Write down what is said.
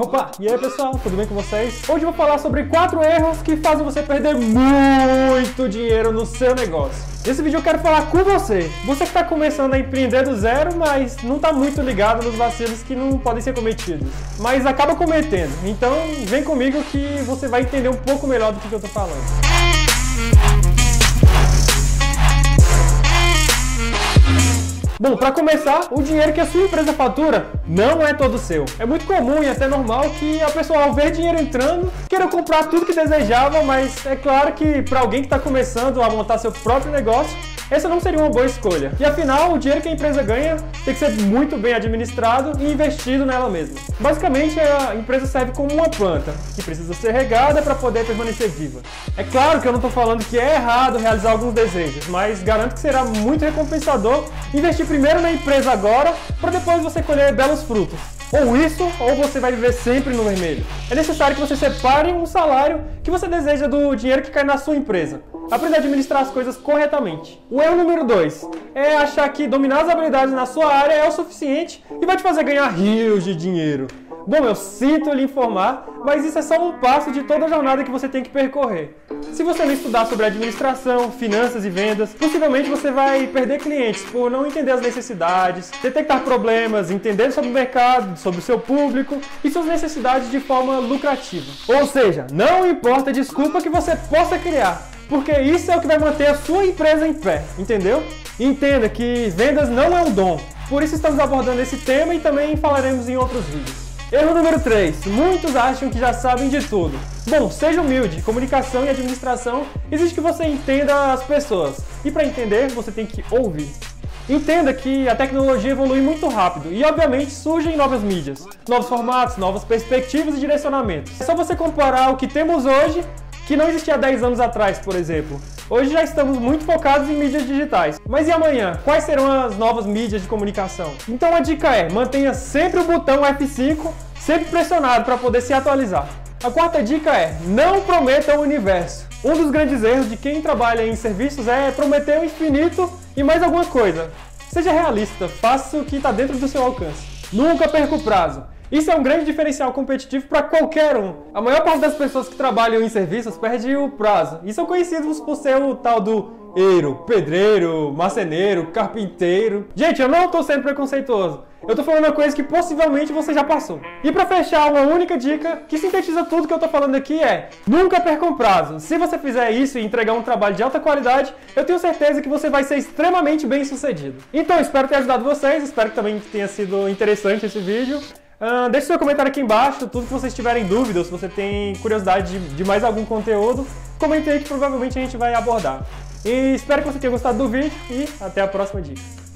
Opa! E aí pessoal, tudo bem com vocês? Hoje eu vou falar sobre 4 erros que fazem você perder muito dinheiro no seu negócio. Nesse vídeo eu quero falar com você. Você que está começando a empreender do zero, mas não está muito ligado nos vacilos que não podem ser cometidos, mas acaba cometendo. Então vem comigo que você vai entender um pouco melhor do que eu estou falando. Bom, para começar, o dinheiro que a sua empresa fatura não é todo seu. É muito comum e até normal que a pessoa, ao ver dinheiro entrando, queira comprar tudo que desejava, mas é claro que para alguém que está começando a montar seu próprio negócio, essa não seria uma boa escolha. E afinal, o dinheiro que a empresa ganha tem que ser muito bem administrado e investido nela mesma. Basicamente, a empresa serve como uma planta que precisa ser regada para poder permanecer viva. É claro que eu não estou falando que é errado realizar alguns desejos, mas garanto que será muito recompensador investir primeiro na empresa agora, para depois você colher belos frutos. Ou isso, ou você vai viver sempre no vermelho. É necessário que você separe um salário que você deseja do dinheiro que cai na sua empresa. Aprenda a administrar as coisas corretamente. O erro número 2 é achar que dominar as habilidades na sua área é o suficiente e vai te fazer ganhar rios de dinheiro. Bom, eu sinto lhe informar, mas isso é só um passo de toda a jornada que você tem que percorrer. Se você não estudar sobre administração, finanças e vendas, possivelmente você vai perder clientes por não entender as necessidades, detectar problemas, entender sobre o mercado, sobre o seu público e suas necessidades de forma lucrativa. Ou seja, não importa a desculpa que você possa criar, porque isso é o que vai manter a sua empresa em pé, entendeu? Entenda que vendas não é um dom, por isso estamos abordando esse tema e também falaremos em outros vídeos. Erro número 3. Muitos acham que já sabem de tudo. Bom, seja humilde. Comunicação e administração exige que você entenda as pessoas. E para entender, você tem que ouvir. Entenda que a tecnologia evolui muito rápido e, obviamente, surgem novas mídias, novos formatos, novas perspectivas e direcionamentos. É só você comparar o que temos hoje, que não existia há 10 anos atrás, por exemplo. Hoje já estamos muito focados em mídias digitais. Mas e amanhã? Quais serão as novas mídias de comunicação? Então a dica é, mantenha sempre o botão F5, sempre pressionado para poder se atualizar. A quarta dica é, não prometa o universo. Um dos grandes erros de quem trabalha em serviços é prometer o infinito e mais alguma coisa. Seja realista, faça o que está dentro do seu alcance. Nunca perca o prazo. Isso é um grande diferencial competitivo para qualquer um. A maior parte das pessoas que trabalham em serviços perde o prazo. E são conhecidos por ser o tal do eiro, pedreiro, marceneiro, carpinteiro. Gente, eu não estou sendo preconceituoso. Eu estou falando uma coisa que possivelmente você já passou. E para fechar, uma única dica que sintetiza tudo que eu estou falando aqui é: nunca perca um prazo. Se você fizer isso e entregar um trabalho de alta qualidade, eu tenho certeza que você vai ser extremamente bem sucedido. Então, espero ter ajudado vocês. Espero que também tenha sido interessante esse vídeo. Deixe seu comentário aqui embaixo, tudo que vocês tiverem dúvida, ou se você tem curiosidade de mais algum conteúdo, comente aí que provavelmente a gente vai abordar. E espero que você tenha gostado do vídeo e até a próxima dica.